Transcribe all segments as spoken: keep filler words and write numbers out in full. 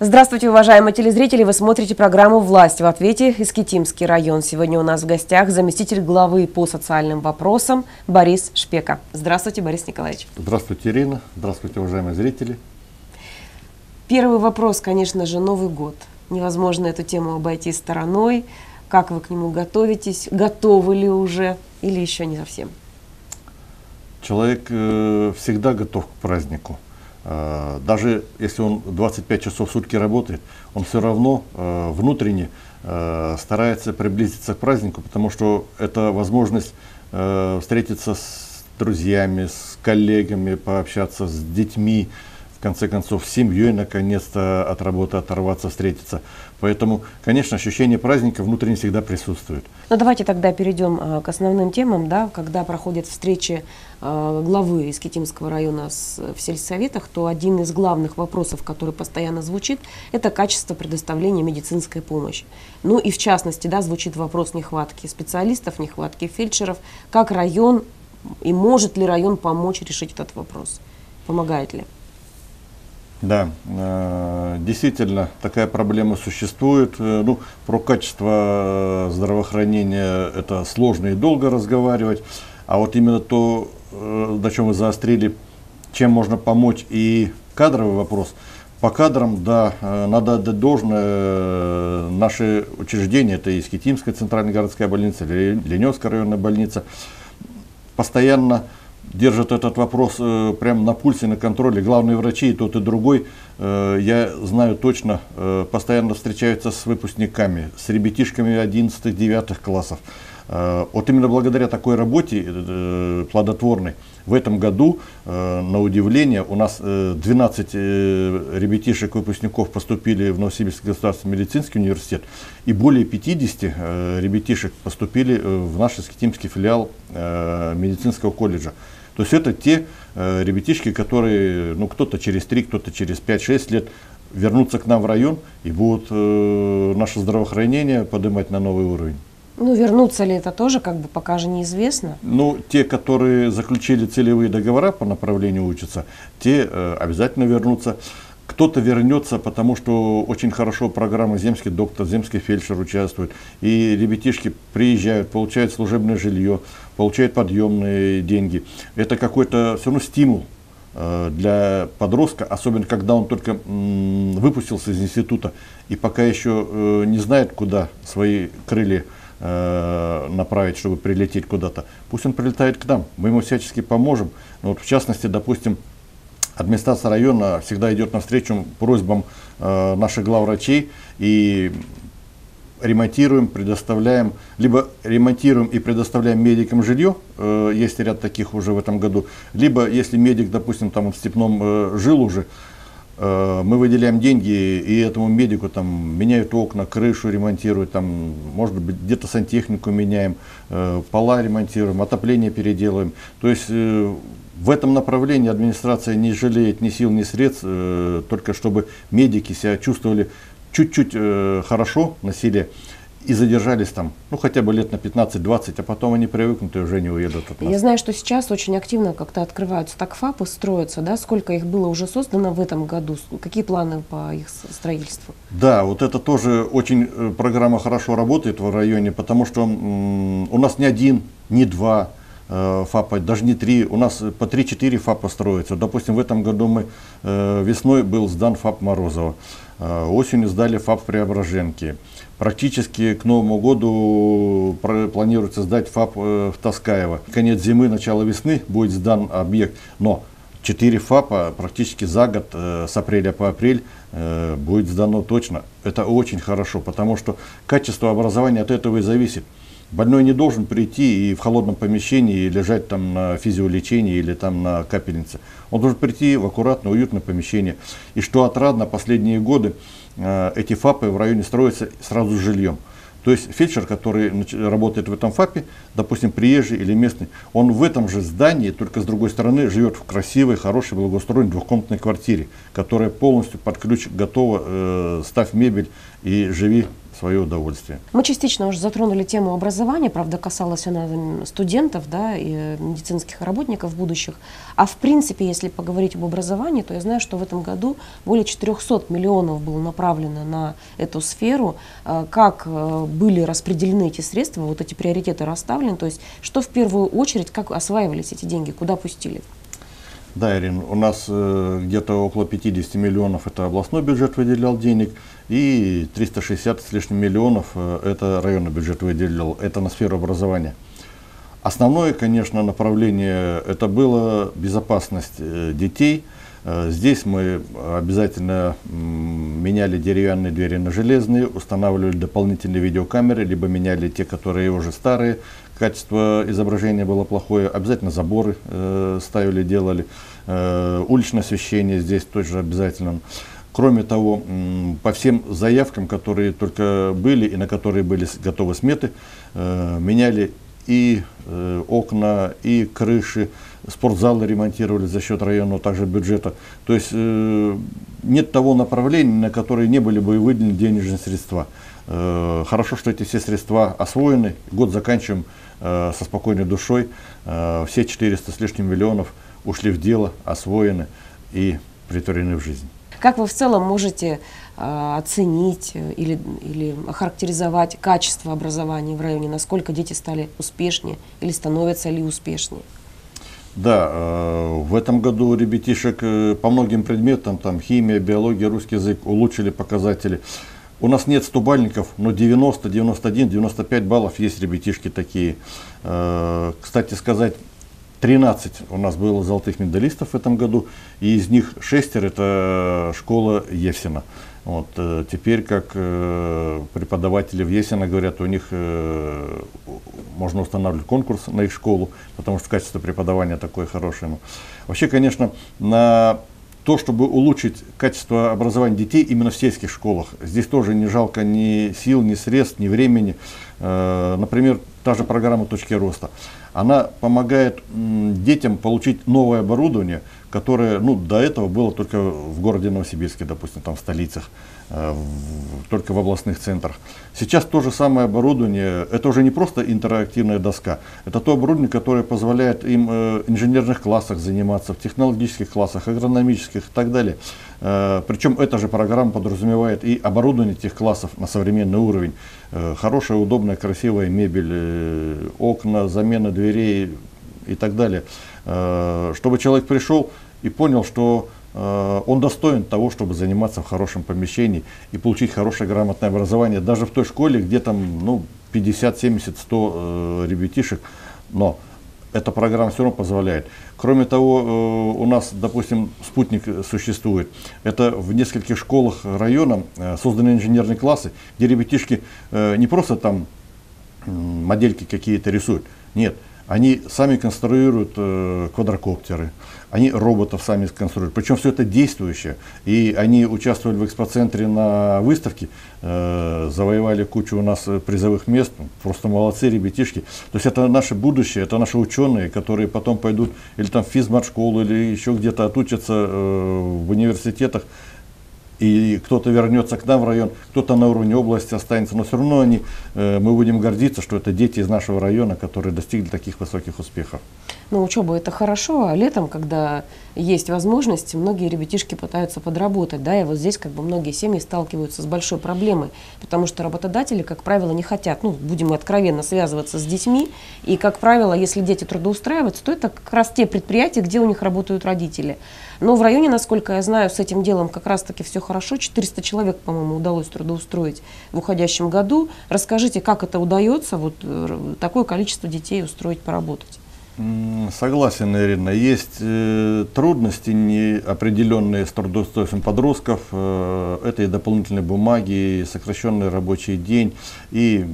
Здравствуйте, уважаемые телезрители! Вы смотрите программу «Власть в ответе. Искитимский район». Сегодня у нас в гостях заместитель главы по социальным вопросам Борис Шпека. Здравствуйте, Борис Николаевич! Здравствуйте, Ирина! Здравствуйте, уважаемые зрители! Первый вопрос, конечно же, Новый год. Невозможно эту тему обойти стороной. Как вы к нему готовитесь? Готовы ли уже или еще не совсем? Человек э, всегда готов к празднику. Даже если он двадцать пять часов в сутки работает, он все равно э, внутренне э, старается приблизиться к празднику, потому что это возможность э, встретиться с друзьями, с коллегами, пообщаться с детьми, в конце концов, с семьей, наконец-то от работы оторваться, встретиться. Поэтому, конечно, ощущение праздника внутренне всегда присутствует. Ну давайте тогда перейдем к основным темам, да, когда проходят встречи главы Искитимского района в сельсоветах, то один из главных вопросов, который постоянно звучит, это качество предоставления медицинской помощи. Ну и в частности, да, звучит вопрос нехватки специалистов, нехватки фельдшеров. Как район и может ли район помочь решить этот вопрос? Помогает ли? Да, действительно, такая проблема существует. Ну, про качество здравоохранения это сложно и долго разговаривать. А вот именно то, на чем вы заострили, чем можно помочь и кадровый вопрос. По кадрам, да, надо отдать должное. Наши учреждения, это Искитимская центральная городская больница, Леневская районная больница, постоянно держат этот вопрос э, прямо на пульсе, на контроле. Главные врачи, и тот, и другой, э, я знаю точно, э, постоянно встречаются с выпускниками, с ребятишками одиннадцатых-девятых классов. Э, вот именно благодаря такой работе э, плодотворной в этом году, э, на удивление, у нас э, двенадцать э, ребятишек-выпускников поступили в Новосибирский государственный медицинский университет, и более пятидесяти э, ребятишек поступили э, в наш Искитимский филиал э, медицинского колледжа. То есть это те э, ребятишки, которые, ну, кто-то через три, кто-то через пять-шесть лет вернутся к нам в район и будут э, наше здравоохранение поднимать на новый уровень. Ну, вернутся ли это тоже, как бы пока же неизвестно. Ну, те, которые заключили целевые договора по направлению учатся, те э, обязательно вернутся. Кто-то вернется, потому что очень хорошо программа «Земский доктор», «Земский фельдшер» участвует. И ребятишки приезжают, получают служебное жилье, получают подъемные деньги. Это какой-то все равно стимул для подростка, особенно когда он только выпустился из института и пока еще не знает, куда свои крылья направить, чтобы прилететь куда-то. Пусть он прилетает к нам, мы ему всячески поможем. Но вот в частности, допустим, администрация района всегда идет навстречу просьбам э, наших главврачей и ремонтируем, предоставляем, либо ремонтируем и предоставляем медикам жилье, э, есть ряд таких уже в этом году, либо если медик, допустим, там в Степном э, жил уже, э, мы выделяем деньги и этому медику там меняют окна, крышу ремонтируют, там, может быть, где-то сантехнику меняем, э, пола ремонтируем, отопление переделаем. То есть э, в этом направлении администрация не жалеет ни сил, ни средств, э, только чтобы медики себя чувствовали чуть-чуть э, хорошо на селе и задержались там, ну, хотя бы лет на пятнадцать-двадцать, а потом они привыкнут и уже не уедут от нас. Я знаю, что сейчас очень активно как-то открываются такфапы, строятся, да? Сколько их было уже создано в этом году? Какие планы по их строительству? Да, вот это тоже очень программа хорошо работает в районе, потому что м- у нас не один, не два ФАПа, даже не три, у нас по три-четыре ФАПа строится. Допустим, в этом году мы весной был сдан ФАП Морозова, осенью сдали ФАП Преображенки. Практически к Новому году планируется сдать ФАП в Таскаево. Конец зимы, начало весны будет сдан объект, но четыре ФАПа практически за год, с апреля по апрель, будет сдано точно. Это очень хорошо, потому что качество образования от этого и зависит. Больной не должен прийти и в холодном помещении и лежать там на физиолечении или там на капельнице. Он должен прийти в аккуратное, уютное помещение. И что отрадно, последние годы э, эти ФАПы в районе строятся сразу с жильем. То есть фельдшер, который работает в этом ФАПе, допустим, приезжий или местный, он в этом же здании, только с другой стороны, живет в красивой, хорошей, благоустроенной двухкомнатной квартире, которая полностью под ключ готова, э, ставь мебель и живи свое удовольствие. Мы частично уже затронули тему образования, правда, касалась она студентов, да, и медицинских работников будущих. А в принципе, если поговорить об образовании, то я знаю, что в этом году более четырёхсот миллионов было направлено на эту сферу. Как были распределены эти средства, вот эти приоритеты расставлены, то есть что в первую очередь, как осваивались эти деньги, куда пустили? Да, Ирина, у нас э, где-то около пятидесяти миллионов это областной бюджет выделял денег, и триста шестьдесят с лишним миллионов э, это районный бюджет выделил, это на сферу образования. Основное, конечно, направление это было безопасность э, детей. Э, здесь мы обязательно э, меняли деревянные двери на железные, устанавливали дополнительные видеокамеры, либо меняли те, которые уже старые. Качество изображения было плохое, обязательно заборы э, ставили, делали, э, уличное освещение здесь тоже обязательно. Кроме того, э, по всем заявкам, которые только были и на которые были готовы сметы, э, меняли и э, окна, и крыши, спортзалы ремонтировали за счет районного также бюджета. То есть э, нет того направления, на которое не были бы выделены денежные средства. Э, хорошо, что эти все средства освоены, год заканчиваем со спокойной душой. Все четыреста с лишним миллионов ушли в дело, освоены и притворены в жизнь. Как вы в целом можете оценить или, или охарактеризовать качество образования в районе? Насколько дети стали успешнее или становятся ли успешнее? Да, в этом году ребятишек по многим предметам, там химия, биология, русский язык, улучшили показатели. У нас нет стобальников, но девяносто, девяносто один, девяносто пять баллов есть ребятишки такие. Кстати сказать, тринадцать у нас было золотых медалистов в этом году, и из них шестеро это школа Евсина. Вот, теперь, как преподаватели в Есино говорят, у них можно устанавливать конкурс на их школу, потому что качество преподавания такое хорошее. Вообще, конечно, на... То, чтобы улучшить качество образования детей именно в сельских школах. Здесь тоже не жалко ни сил, ни средств, ни времени. Например, та же программа «Точки роста». Она помогает детям получить новое оборудование, которое ну, до этого было только в городе Новосибирске, допустим, там в столицах, только в областных центрах. Сейчас то же самое оборудование, это уже не просто интерактивная доска, это то оборудование, которое позволяет им в инженерных классах заниматься, в технологических классах, агрономических и так далее. Причем эта же программа подразумевает и оборудование этих классов на современный уровень. Хорошая, удобная, красивая мебель, окна, замена дверей и так далее. Чтобы человек пришел и понял, что он достоин того, чтобы заниматься в хорошем помещении и получить хорошее грамотное образование. Даже в той школе, где там ну, пятьдесят, семьдесят, сто ребятишек, но эта программа все равно позволяет. Кроме того, у нас, допустим, спутник существует. Это в нескольких школах района созданы инженерные классы, где ребятишки не просто там модельки какие-то рисуют, нет. Они сами конструируют э, квадрокоптеры, они роботов сами конструируют. Причем все это действующее. И они участвовали в экспоцентре на выставке, э, завоевали кучу у нас призовых мест. Просто молодцы ребятишки. То есть это наше будущее, это наши ученые, которые потом пойдут или там в физмат-школу, или еще где-то отучатся э, в университетах. И кто-то вернется к нам в район, кто-то на уровне области останется, но все равно они, мы будем гордиться, что это дети из нашего района, которые достигли таких высоких успехов. Ну, учеба это хорошо, а летом, когда есть возможность, многие ребятишки пытаются подработать, да, и вот здесь как бы многие семьи сталкиваются с большой проблемой, потому что работодатели, как правило, не хотят, ну, будем откровенно связываться с детьми, и, как правило, если дети трудоустраиваются, то это как раз те предприятия, где у них работают родители. Но в районе, насколько я знаю, с этим делом как раз-таки все хорошо. четыреста человек, по-моему, удалось трудоустроить в уходящем году. Расскажите, как это удается, вот такое количество детей устроить, поработать? Согласен, Ирина. Есть э, трудности неопределенные с трудоустройством подростков. Э, это и дополнительные бумаги, и сокращенный рабочий день, и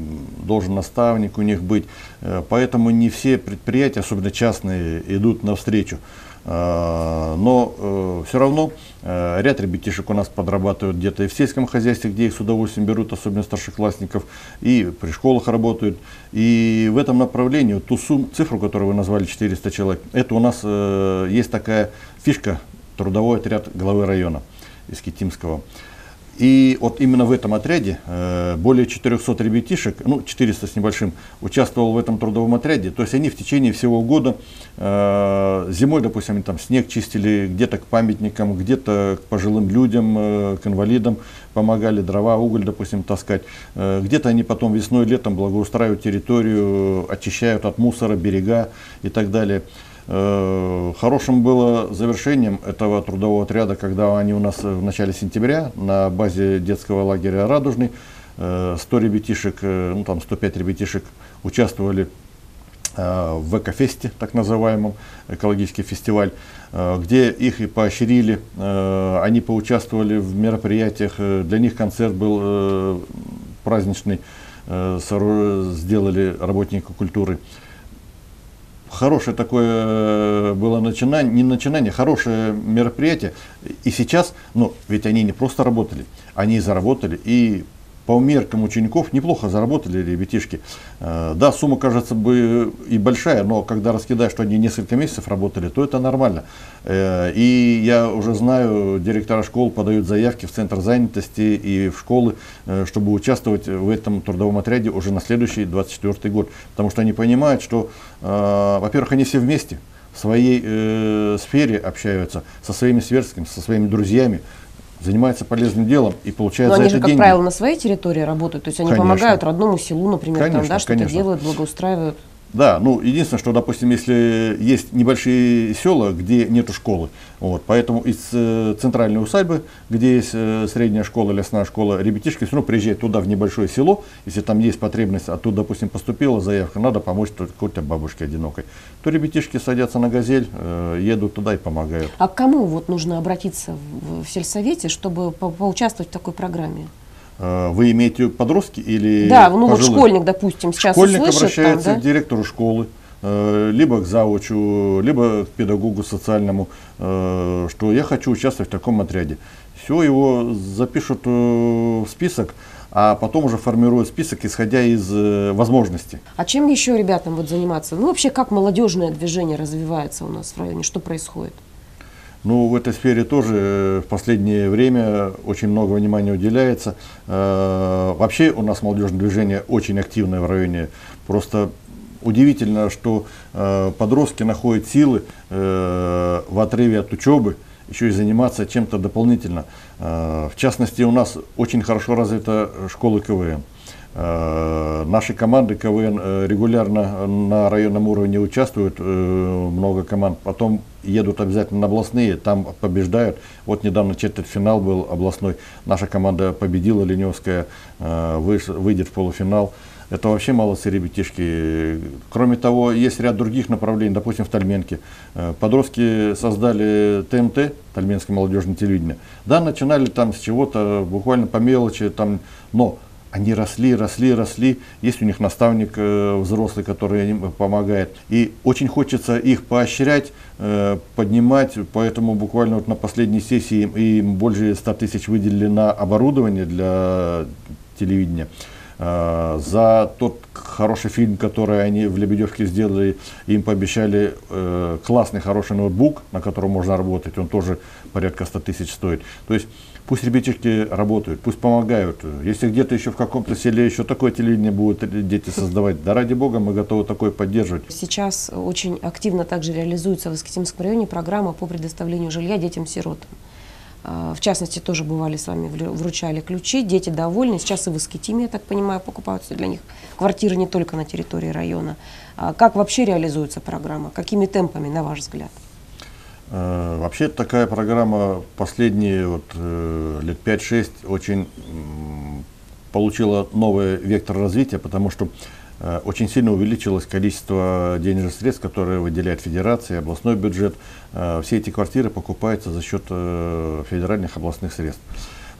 должен наставник у них быть. Э, поэтому не все предприятия, особенно частные, идут навстречу. Но э, все равно э, ряд ребятишек у нас подрабатывают где-то и в сельском хозяйстве, где их с удовольствием берут, особенно старшеклассников, и при школах работают. И в этом направлении ту сумму, цифру, которую вы назвали, четыреста человек, это у нас э, есть такая фишка, трудовой отряд главы района Искитимского. И вот именно в этом отряде более четырехсот ребятишек, ну четыреста с небольшим, участвовал в этом трудовом отряде. То есть они в течение всего года, зимой, допустим, там снег чистили где-то к памятникам, где-то к пожилым людям, к инвалидам помогали, дрова, уголь, допустим, таскать. Где-то они потом весной, летом благоустраивают территорию, очищают от мусора берега и так далее. Хорошим было завершением этого трудового отряда, когда они у нас в начале сентября на базе детского лагеря «Радужный» сто ребятишек, ну там сто пять ребятишек участвовали в Экофесте, так называемом, экологический фестиваль, где их и поощрили, они поучаствовали в мероприятиях, для них концерт был праздничный, сделали работники культуры. Хорошее такое было начинание, не начинание, хорошее мероприятие. И сейчас, ну, ведь они не просто работали, они и заработали. И по меркам учеников неплохо заработали ребятишки. Да, сумма кажется бы и большая, но когда раскидаешь, что они несколько месяцев работали, то это нормально. И я уже знаю, директора школ подают заявки в центр занятости и в школы, чтобы участвовать в этом трудовом отряде уже на следующий двадцать четвёртый год. Потому что они понимают, что, во-первых, они все вместе в своей сфере общаются, со своими сверстниками, со своими друзьями, занимается полезным делом и получает за это деньги. Но они же, как правило, на своей территории работают, то есть они конечно. Помогают родному селу, например, конечно, там, да, что-то конечно. Делают, благоустраивают. Да, ну единственное, что, допустим, если есть небольшие села, где нету школы, вот, поэтому из э, центральной усадьбы, где есть э, средняя школа, лесная школа, ребятишки все равно приезжают туда, в небольшое село, если там есть потребность, а тут, допустим, поступила заявка, надо помочь какой-то бабушке одинокой, то ребятишки садятся на «Газель», э, едут туда и помогают. А к кому вот нужно обратиться в, в сельсовете, чтобы по поучаствовать в такой программе? Вы имеете подростки или да, ну пожилых? Вот школьник, допустим, сейчас школьник услышит, обращается там, да? к директору школы, либо к заучу, либо к педагогу социальному, что я хочу участвовать в таком отряде. Все, его запишут в список, а потом уже формируют список, исходя из возможностей. А чем еще ребятам вот заниматься? Ну вообще, как молодежное движение развивается у нас в районе, что происходит? Ну, в этой сфере тоже в последнее время очень много внимания уделяется. Вообще у нас молодежное движение очень активное в районе. Просто удивительно, что подростки находят силы в отрыве от учебы еще и заниматься чем-то дополнительно. В частности, у нас очень хорошо развита школа КВН. Наши команды КВН регулярно на районном уровне участвуют, много команд, потом едут обязательно на областные, там побеждают. Вот недавно четвертьфинал был областной, наша команда победила, Леневская выйдет в полуфинал. Это вообще молодцы ребятишки. Кроме того, есть ряд других направлений, допустим, в Тальменке. Подростки создали ТМТ, Тальменское молодежное телевидение. Да, начинали там с чего-то, буквально по мелочи, там, но... Они росли, росли, росли. Есть у них наставник э, взрослый, который им помогает. И очень хочется их поощрять, э, поднимать. Поэтому буквально вот на последней сессии им, им больше ста тысяч выделили на оборудование для телевидения. Э, за тот хороший фильм, который они в Лебедевке сделали, им пообещали э, классный, хороший ноутбук, на котором можно работать. Он тоже порядка ста тысяч стоит. То есть, пусть ребятишки работают, пусть помогают. Если где-то еще в каком-то селе еще такое телевидение будут дети создавать, да ради бога, мы готовы такое поддерживать. Сейчас очень активно также реализуется в Искитимском районе программа по предоставлению жилья детям-сиротам. В частности, тоже бывали с вами, вручали ключи, дети довольны. Сейчас и в Искитиме, я так понимаю, покупаются для них квартиры не только на территории района. Как вообще реализуется программа? Какими темпами, на ваш взгляд? Вообще такая программа последние вот, лет пять-шесть очень получила новый вектор развития, потому что очень сильно увеличилось количество денежных средств, которые выделяет федерация, областной бюджет. Все эти квартиры покупаются за счет федеральных областных средств.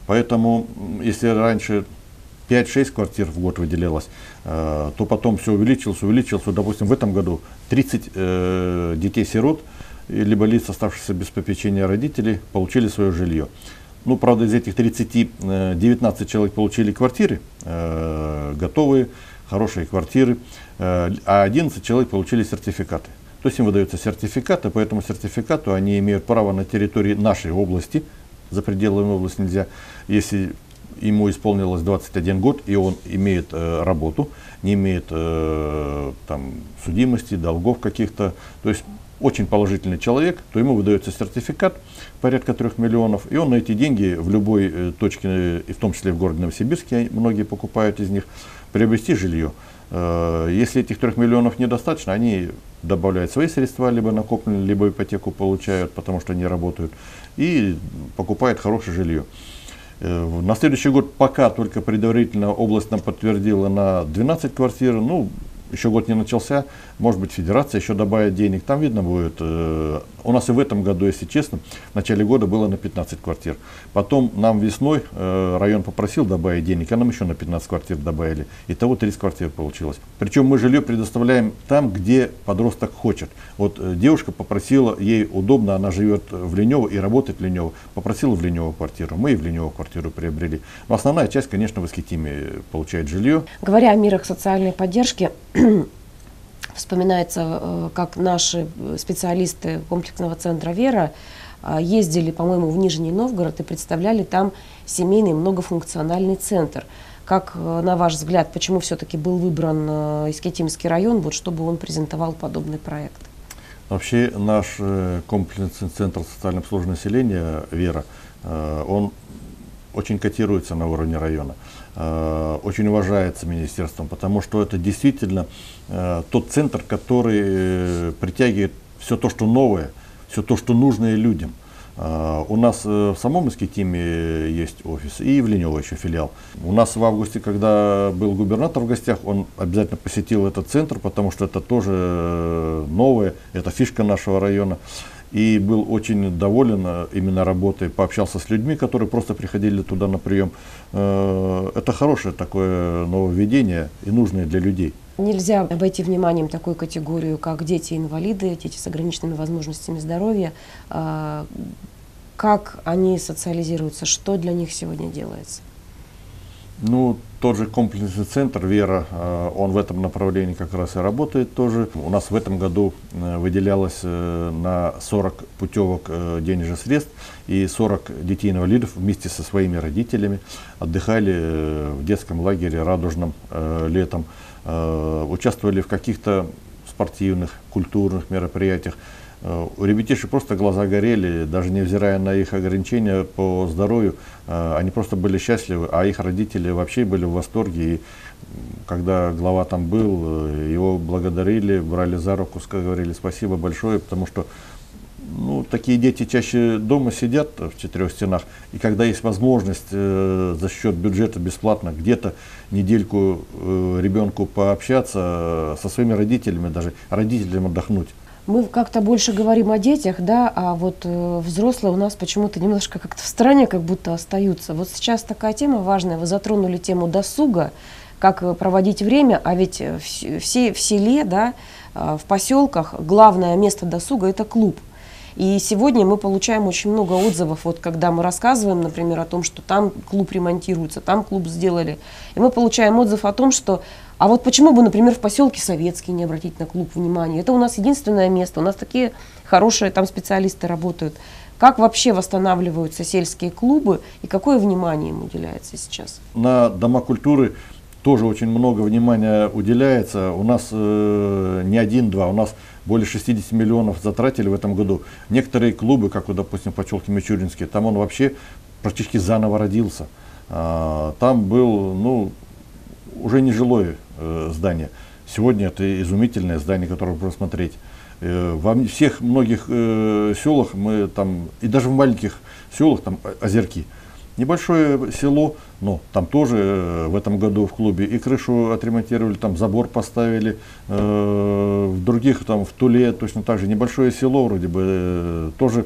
Поэтому, если раньше пять-шесть квартир в год выделялось, то потом все увеличилось, увеличилось. Допустим, в этом году тридцать детей-сирот, либо лиц, оставшихся без попечения родителей, получили свое жилье. Ну, правда, из этих тридцати девятнадцать человек получили квартиры, э, готовые, хорошие квартиры, э, а одиннадцать человек получили сертификаты. То есть им выдаются сертификаты, по этому сертификату они имеют право на территории нашей области, за пределами области нельзя, если ему исполнилось двадцать один год, и он имеет э, работу, не имеет э, там, судимости, долгов каких-то. То есть очень положительный человек, то ему выдается сертификат порядка трёх миллионов, и он на эти деньги в любой э, точке, и в том числе в городе Новосибирске, многие покупают из них, приобрести жилье. Э, если этих трёх миллионов недостаточно, они добавляют свои средства, либо накопленные, либо ипотеку получают, потому что они работают, и покупают хорошее жилье. На следующий год пока только предварительно область нам подтвердила на двенадцать квартир, ну, еще год не начался, может быть, федерация еще добавит денег, там видно будет. У нас и в этом году, если честно, в начале года было на пятнадцать квартир. Потом нам весной район попросил добавить денег, а нам еще на пятнадцать квартир добавили. Итого тридцать квартир получилось. Причем мы жилье предоставляем там, где подросток хочет. Вот девушка попросила, ей удобно, она живет в Ленёво и работает в Ленёво, попросила в Ленёво квартиру, мы и в Ленёво квартиру приобрели. Но основная часть, конечно, в Искитиме получает жилье. Говоря о мерах социальной поддержки, вспоминается, как наши специалисты комплексного центра «ВЕРА» ездили, по-моему, в Нижний Новгород и представляли там семейный многофункциональный центр. Как, на ваш взгляд, почему все-таки был выбран Искитимский район, вот, чтобы он презентовал подобный проект? Вообще наш комплексный центр социального обслуживания населения «ВЕРА», он очень котируется на уровне района, очень уважается министерством, потому что это действительно тот центр, который притягивает все то, что новое, все то, что нужно людям. У нас в самом Искитиме есть офис и в Ленёво еще филиал. У нас в августе, когда был губернатор в гостях, он обязательно посетил этот центр, потому что это тоже новое, это фишка нашего района. И был очень доволен именно работой, пообщался с людьми, которые просто приходили туда на прием. Это хорошее такое нововведение и нужное для людей. Нельзя обойти вниманием такую категорию, как дети-инвалиды, дети с ограниченными возможностями здоровья. Как они социализируются, что для них сегодня делается? Ну, тот же комплексный центр «ВЕРА», он в этом направлении как раз и работает тоже. У нас в этом году выделялось на сорок путевок денежных средств, и сорок детей-инвалидов вместе со своими родителями отдыхали в детском лагере «Радужном» летом, участвовали в каких-то спортивных, культурных мероприятиях. У ребятишек просто глаза горели, даже невзирая на их ограничения по здоровью, они просто были счастливы, а их родители вообще были в восторге. И когда глава там был, его благодарили, брали за руку, говорили спасибо большое, потому что ну, такие дети чаще дома сидят в четырех стенах, и когда есть возможность э, за счет бюджета бесплатно где-то недельку э, ребенку пообщаться э, со своими родителями, даже родителям отдохнуть. Мы как-то больше говорим о детях, да, а вот э, взрослые у нас почему-то немножко как-то в стороне как будто остаются. Вот сейчас такая тема важная, вы затронули тему досуга, как проводить время, а ведь в, все в селе, да, э, в поселках главное место досуга – это клуб. И сегодня мы получаем очень много отзывов, вот когда мы рассказываем, например, о том, что там клуб ремонтируется, там клуб сделали. И мы получаем отзыв о том, что, а вот почему бы, например, в поселке Советский не обратить на клуб внимания? Это у нас единственное место, у нас такие хорошие там специалисты работают. Как вообще восстанавливаются сельские клубы и какое внимание им уделяется сейчас? На дома культуры тоже очень много внимания уделяется. У нас э, не один-два, у нас более шестидесяти миллионов затратили в этом году. Некоторые клубы, как, допустим, Почелки-Мичуринские, там он вообще практически заново родился. Там был, ну, уже нежилое здание. Сегодня это изумительное здание, которое можно смотреть. Во всех многих селах, мы там, и даже в маленьких селах, там озерки. Небольшое село, но там тоже в этом году в клубе и крышу отремонтировали, там забор поставили, в других, там в Туле точно так же, небольшое село вроде бы, тоже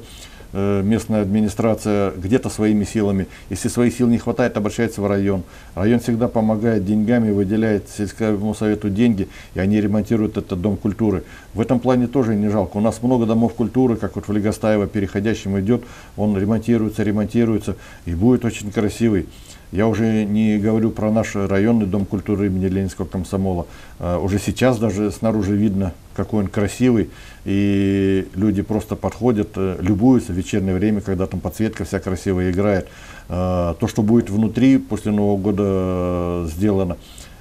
местная администрация где-то своими силами, если своих сил не хватает, обращается в район. Район всегда помогает деньгами, выделяет сельскому совету деньги, и они ремонтируют этот дом культуры. В этом плане тоже не жалко. У нас много домов культуры, как вот в Легостаево переходящим идет, он ремонтируется, ремонтируется, и будет очень красивый. Я уже не говорю про наш районный дом культуры имени Ленинского комсомола. Уже сейчас даже снаружи видно, какой он красивый. И люди просто подходят, любуются в вечернее время, когда там подсветка вся красивая играет. То, что будет внутри после Нового года сделано,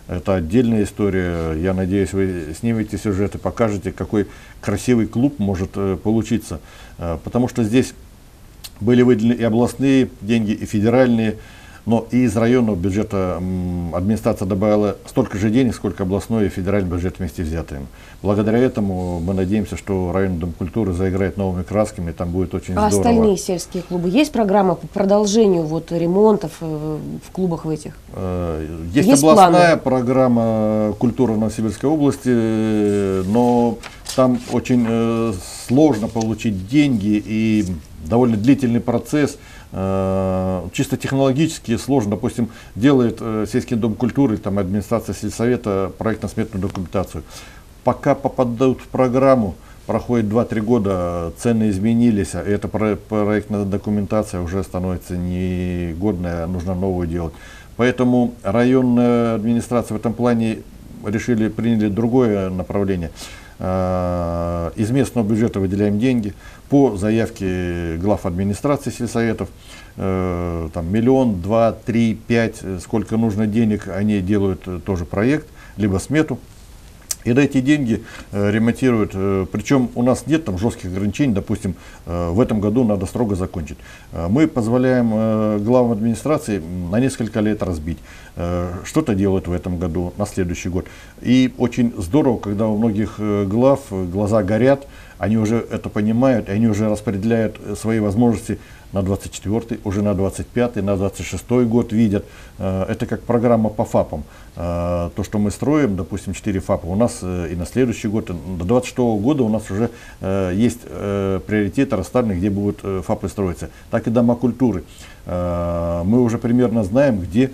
это отдельная история. Я надеюсь, вы снимете сюжет и покажете, какой красивый клуб может получиться. Потому что здесь были выделены и областные деньги, и федеральные. Но и из районного бюджета администрация добавила столько же денег, сколько областной и федеральный бюджет вместе взятые. Благодаря этому мы надеемся, что районный дом культуры заиграет новыми красками, там будет очень а здорово. А остальные сельские клубы? Есть программа по продолжению вот ремонтов в клубах в этих? Есть, Есть областная планы? программа культуры в Новосибирской области, но там очень сложно получить деньги и довольно длительный процесс. Чисто технологически сложно, допустим, делает сельский дом культуры, там администрация сельсовета проектно-сметную документацию. Пока попадают в программу, проходит два-три года, цены изменились, а эта проектная документация уже становится негодная, нужно новую делать. Поэтому районная администрация в этом плане решили, приняли другое направление. Из местного бюджета выделяем деньги по заявке глав администрации сельсоветов, там миллион, два, три, пять, сколько нужно денег, они делают тоже проект, либо смету. И на эти деньги ремонтируют, причем у нас нет там жестких ограничений, допустим, в этом году надо строго закончить. Мы позволяем главам администрации на несколько лет разбить, что-то делают в этом году, на следующий год. И очень здорово, когда у многих глав глаза горят, они уже это понимают, они уже распределяют свои возможности на двадцать четвёртый, уже на двадцать пятый, на двадцать шестой год видят. Это как программа по ФАПам. То, что мы строим, допустим, четыре ФАПа, у нас и на следующий год, до двадцать шестого года у нас уже есть приоритеты расставлены, где будут ФАПы строиться. Так и дома культуры. Мы уже примерно знаем, где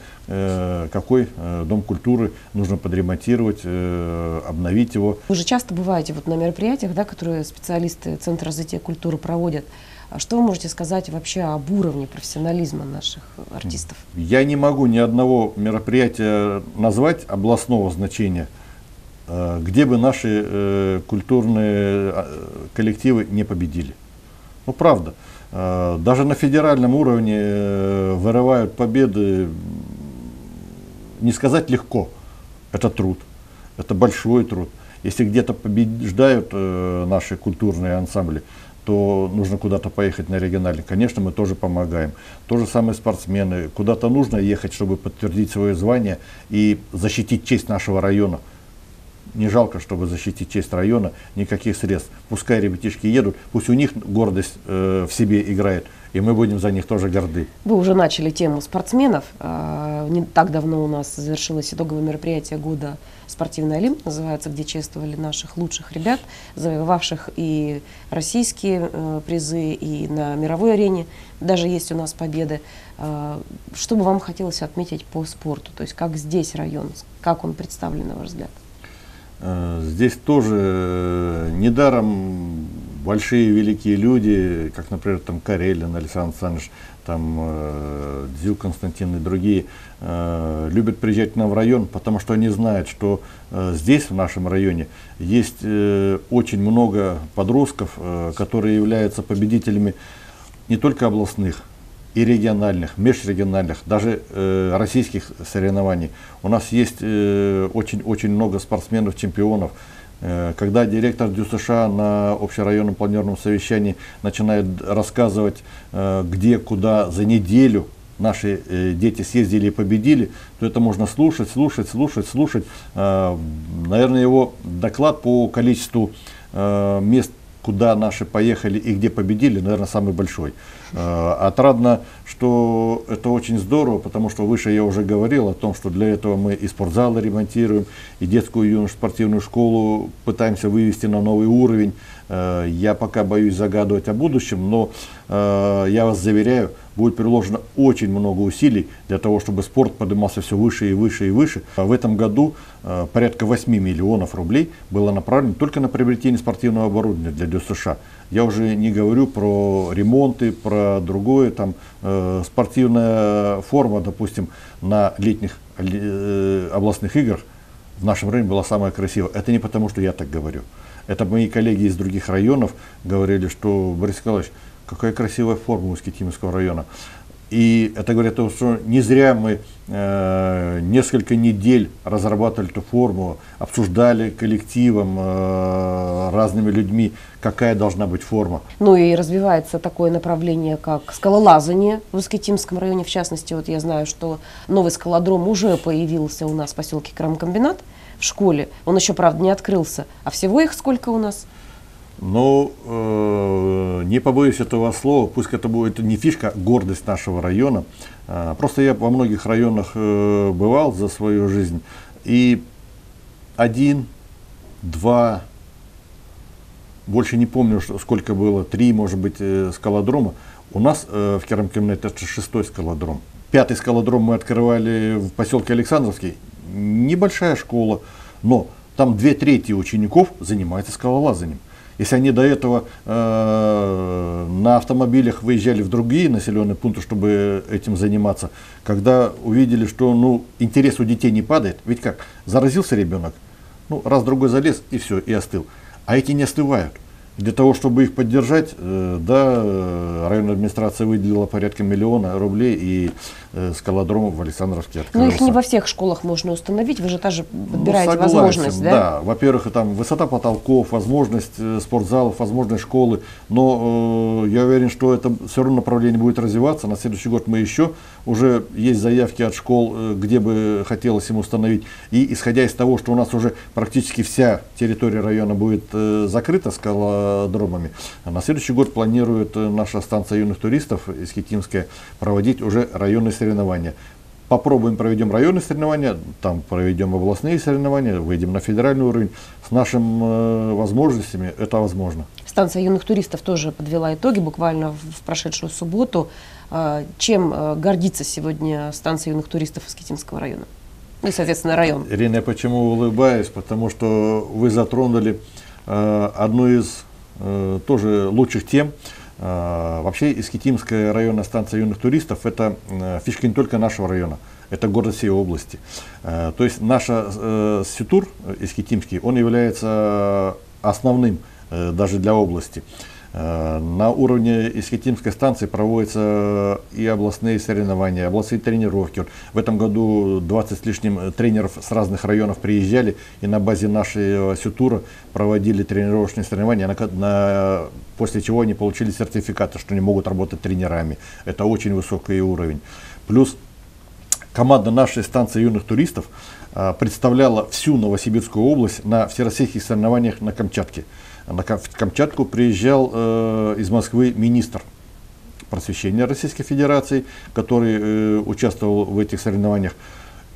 какой дом культуры нужно подремонтировать, обновить его. Вы же часто бываете вот на мероприятиях, да, которые специалисты Центра развития культуры проводят. Что вы можете сказать вообще об уровне профессионализма наших артистов? Я не могу ни одного мероприятия назвать областного значения, где бы наши культурные коллективы не победили. Ну, правда. Даже на федеральном уровне вырывают победы, не сказать легко. Это труд, это большой труд. Если где-то побеждают наши культурные ансамбли, то нужно куда-то поехать на региональный. Конечно, мы тоже помогаем. То же самое спортсмены. Куда-то нужно ехать, чтобы подтвердить свое звание и защитить честь нашего района. Не жалко, чтобы защитить честь района, никаких средств. Пускай ребятишки едут, пусть у них гордость э, в себе играет, и мы будем за них тоже горды. Вы уже начали тему спортсменов. Не так давно у нас завершилось итоговое мероприятие года «Спортивный Олимп», называется, где чествовали наших лучших ребят, завоевавших и российские призы, и на мировой арене. Даже есть у нас победы. Что бы вам хотелось отметить по спорту? То есть как здесь район, как он представлен, на ваш взгляд? Здесь тоже недаром большие великие люди, как, например, там Карелин Александр Александрович, там э, Дзю Константин и другие, э, любят приезжать к нам в район, потому что они знают, что э, здесь, в нашем районе, есть э, очень много подростков, э, которые являются победителями не только областных, и региональных, межрегиональных, даже э, российских соревнований. У нас есть очень-очень э, много спортсменов-чемпионов. Э, когда директор Дю США на общерайонном планерном совещании начинает рассказывать, э, где, куда за неделю наши э, дети съездили и победили, то это можно слушать, слушать, слушать, слушать. Э, наверное, его доклад по количеству э, мест, куда наши поехали и где победили, наверное, самый большой. Отрадно, что это очень здорово, потому что выше я уже говорил о том, что для этого мы и спортзалы ремонтируем, и детскую юношескую спортивную школу пытаемся вывести на новый уровень. Я пока боюсь загадывать о будущем, но я вас заверяю, будет приложено очень много усилий для того, чтобы спорт поднимался все выше и выше и выше. В этом году порядка восьми миллионов рублей было направлено только на приобретение спортивного оборудования для Дю США. Я уже не говорю про ремонты, про что-то другое, там э, спортивная форма, допустим, на летних э, областных играх в нашем районе была самая красивая. Это не потому, что я так говорю. Это мои коллеги из других районов говорили, что Борис Николаевич, какая красивая форма у Искитимского района. И это говорит о том, что не зря мы э, несколько недель разрабатывали эту форму, обсуждали коллективом, э, разными людьми, какая должна быть форма. Ну и развивается такое направление, как скалолазание в Искитимском районе. В частности, вот я знаю, что новый скалодром уже появился у нас в поселке Крамкомбинат в школе. Он еще, правда, не открылся. А всего их сколько у нас? Ну, э, не побоюсь этого слова, пусть это будет не фишка, а гордость нашего района. Э, просто я во многих районах э, бывал за свою жизнь. И один, два, больше не помню, сколько было, три, может быть, э, скалодрома. У нас э, в Керамкомбинате это шестой скалодром. Пятый скалодром мы открывали в поселке Александровский. Небольшая школа, но там две трети учеников занимаются скалолазанием. Если они до этого э, на автомобилях выезжали в другие населенные пункты, чтобы этим заниматься, когда увидели, что ну, интерес у детей не падает, ведь как, заразился ребенок, ну, раз-другой залез и все, и остыл. А эти не остывают. Для того, чтобы их поддержать, э, да, районная администрация выделила порядка миллиона рублей, и э, скалодром в Александровске открылся. Но их не во всех школах можно установить, вы же тоже подбираете, ну, согласен, возможность, да? Да, во-первых, там высота потолков, возможность э, спортзалов, возможность школы, но э, я уверен, что это все равно направление будет развиваться. На следующий год мы еще, уже есть заявки от школ, э, где бы хотелось им установить, и исходя из того, что у нас уже практически вся территория района будет э, закрыта скала, дромами. На следующий год планирует наша станция юных туристов Искитимская проводить уже районные соревнования. Попробуем, проведем районные соревнования, там проведем областные соревнования, выйдем на федеральный уровень. С нашими возможностями это возможно. Станция юных туристов тоже подвела итоги буквально в прошедшую субботу. Чем гордится сегодня станция юных туристов Искитимского района? И, соответственно, район. Ирина, я почему улыбаюсь? Потому что вы затронули одну из э, тоже лучших тем. Э, вообще Искитимская районная станция юных туристов — это э, фишка не только нашего района, это город всей области. Э, то есть наш э, СЮТур Искитимский, он является основным э, даже для области. Э, на уровне Искитимской станции проводятся и областные соревнования, областные тренировки. В этом году двадцать с лишним тренеров с разных районов приезжали и на базе нашего СЮТура проводили тренировочные соревнования, на, на, после чего они получили сертификаты, что они могут работать тренерами. Это очень высокий уровень. Плюс команда нашей станции юных туристов а, представляла всю Новосибирскую область на всероссийских соревнованиях на Камчатке. На Камчатку приезжал э, из Москвы министр просвещения Российской Федерации, который э, участвовал в этих соревнованиях.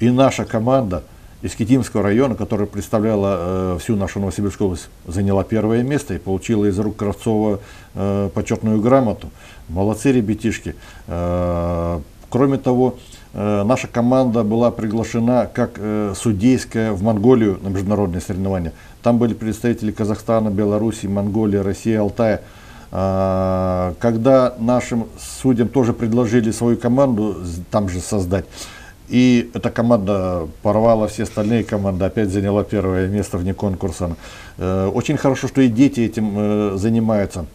И наша команда Искитимского района, которая представляла э, всю нашу Новосибирскую область, заняла первое место и получила из рук Кравцова э, почетную грамоту. Молодцы ребятишки. Э, кроме того, э, наша команда была приглашена как э, судейская в Монголию на международные соревнования. Там были представители Казахстана, Белоруссии, Монголии, России, Алтая. Э, когда нашим судьям тоже предложили свою команду там же создать, и эта команда порвала все остальные команды, опять заняла первое место вне конкурса. Очень хорошо, что и дети этим занимаются.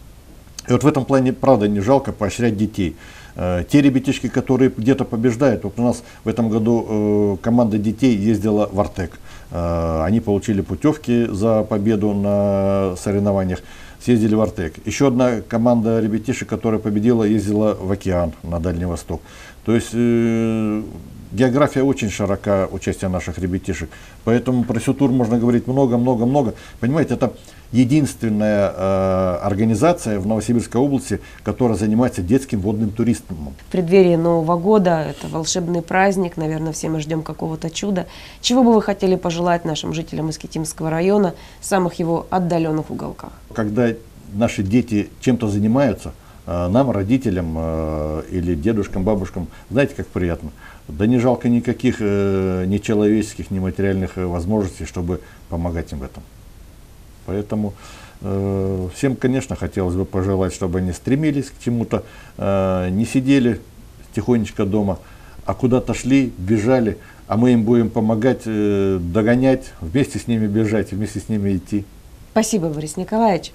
И вот в этом плане, правда, не жалко поощрять детей. Те ребятишки, которые где-то побеждают, вот у нас в этом году команда детей ездила в Артек. Они получили путевки за победу на соревнованиях, съездили в Артек. Еще одна команда ребятишек, которая победила, ездила в океан на Дальний Восток. То есть география очень широка, участие наших ребятишек. Поэтому про СЮТур можно говорить много-много-много. Понимаете, это единственная э, организация в Новосибирской области, которая занимается детским водным туризмом. В преддверии Нового года, это волшебный праздник, наверное, все мы ждем какого-то чуда. Чего бы вы хотели пожелать нашим жителям Искитимского района, самых его отдаленных уголках? Когда наши дети чем-то занимаются, нам, родителям или дедушкам, бабушкам, знаете, как приятно. Да не жалко никаких ни человеческих, ни материальных возможностей, чтобы помогать им в этом. Поэтому Всем, конечно, хотелось бы пожелать, чтобы они стремились к чему-то, не сидели тихонечко дома, а куда-то шли, бежали, а мы им будем помогать, догонять, вместе с ними бежать, вместе с ними идти. Спасибо, Борис Николаевич.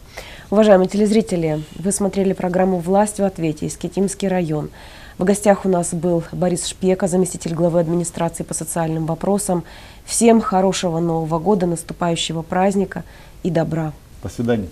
Уважаемые телезрители, вы смотрели программу «Власть в ответе», Искитимский район. В гостях у нас был Борис Шпека, заместитель главы администрации по социальным вопросам. Всем хорошего Нового года, наступающего праздника и добра. До свидания.